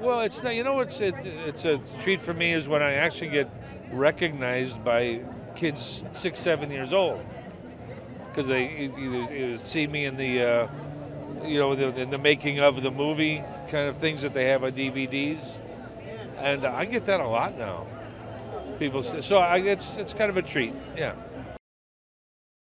Well, it's not, you know, it's a treat for me is when I actually get recognized by kids 6, 7 years old, because they either see me in the you know, in the making of the movie kind of things that they have on DVDs, and I get that a lot now. People say, so it's kind of a treat, yeah.